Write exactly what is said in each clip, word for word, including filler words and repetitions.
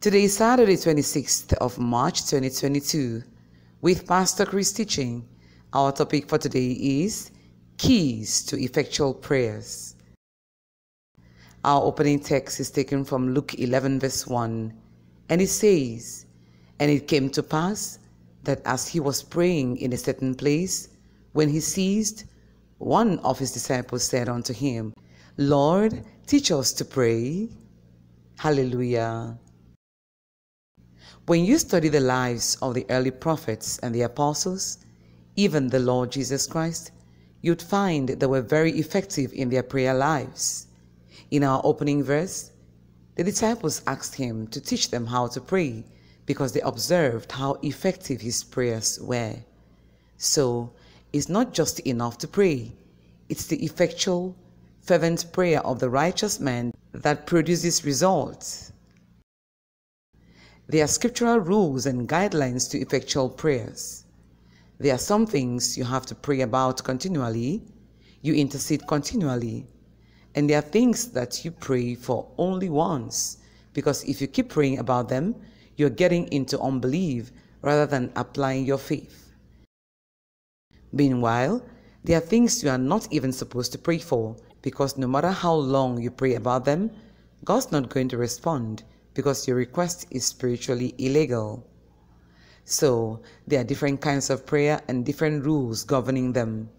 Today is Saturday, twenty-sixth of March twenty twenty-two, with Pastor Chris teaching. Our topic for today is Keys to Effectual Prayers. Our opening text is taken from Luke eleven verse one, and it says, "And it came to pass that as he was praying in a certain place, when he ceased, one of his disciples said unto him, Lord, teach us to pray." Hallelujah. When you study the lives of the early prophets and the apostles, even the Lord Jesus Christ, you'd find they were very effective in their prayer lives. In our opening verse, the disciples asked him to teach them how to pray because they observed how effective his prayers were. So, it's not just enough to pray. It's the effectual, fervent prayer of the righteous man that produces results. There are scriptural rules and guidelines to effectual prayers. There are some things you have to pray about continually, you intercede continually, and there are things that you pray for only once, because if you keep praying about them, you're getting into unbelief rather than applying your faith. Meanwhile, there are things you are not even supposed to pray for, because no matter how long you pray about them, God's not going to respond, because your request is spiritually illegal. So, there are different kinds of prayer and different rules governing them.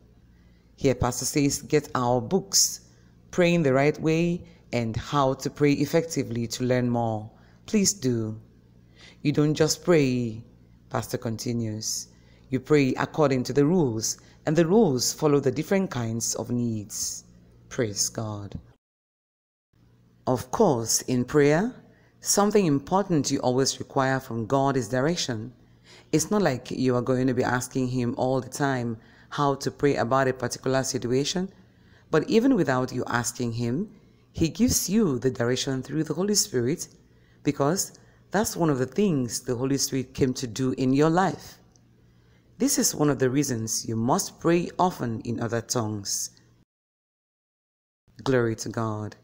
Here, Pastor says, get our books, Praying the Right Way and How to Pray Effectively, to learn more. Please do. You don't just pray, Pastor continues. You pray according to the rules, and the rules follow the different kinds of needs. Praise God. Of course, in prayer, something important you always require from God is direction. It's not like you are going to be asking him all the time how to pray about a particular situation, but even without you asking him, he gives you the direction through the Holy Spirit, because that's one of the things the Holy Spirit came to do in your life. This is one of the reasons you must pray often in other tongues. Glory to God.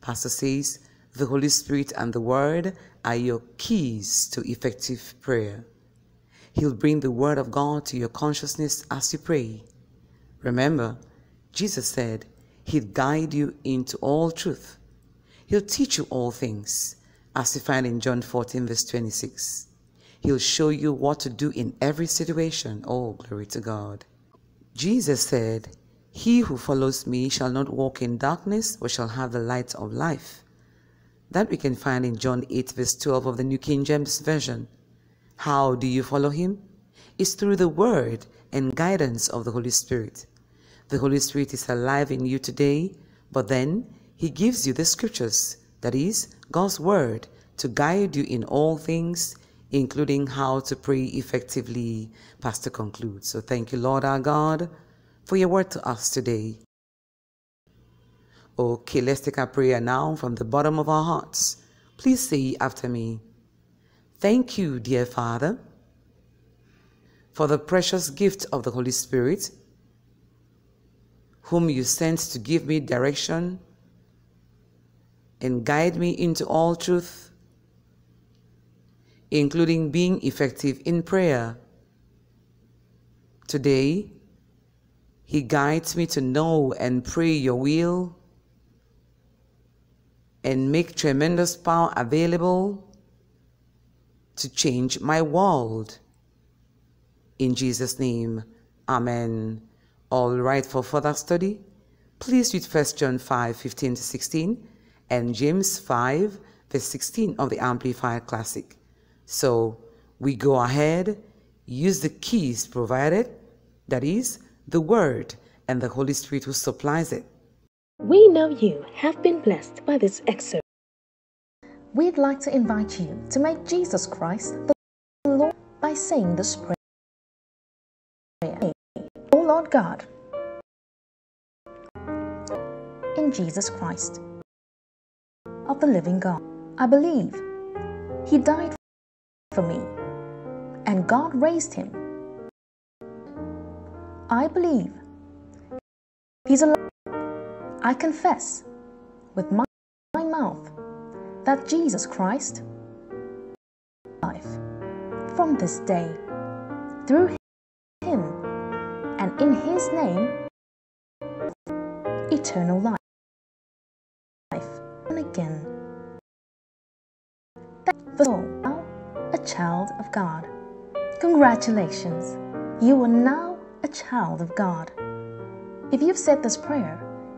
Pastor says, the Holy Spirit and the Word are your keys to effective prayer. He'll bring the Word of God to your consciousness as you pray. Remember, Jesus said he'd guide you into all truth. He'll teach you all things, as you find in John fourteen verse twenty-six. He'll show you what to do in every situation. Oh, glory to God. Jesus said, "He who follows me shall not walk in darkness, but shall have the light of life." That we can find in John eight verse twelve of the New King James Version. How do you follow him? It's through the Word and guidance of the Holy Spirit. The Holy Spirit is alive in you today, but then he gives you the scriptures, that is, God's Word, to guide you in all things, including how to pray effectively. Pastor concludes. So thank you, Lord our God, for your word to us today. Okay, let's take our prayer now from the bottom of our hearts. Please say after me. Thank you, dear Father, for the precious gift of the Holy Spirit, whom you sent to give me direction and guide me into all truth, including being effective in prayer. Today, he guides me to know and pray your will, and make tremendous power available to change my world. In Jesus' name, amen. All right, for further study, please read First John five, fifteen to sixteen, and James five, verse sixteen of the Amplified Classic. So, we go ahead, use the keys provided, that is, the Word and the Holy Spirit who supplies it. We know you have been blessed by this excerpt. We'd like to invite you to make Jesus Christ the Lord by saying this prayer. O Lord God, in Jesus Christ, of the living God, I believe he died for me, and God raised him. I believe he's alive. I confess with my mouth that Jesus Christ life from this day. Through him and in his name, eternal life. And again, that's all. Now a child of God. Congratulations, you are now a child of God. If you've said this prayer,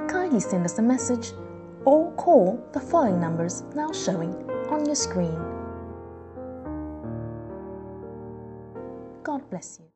kindly send us a message or call the following numbers now showing on your screen. God bless you.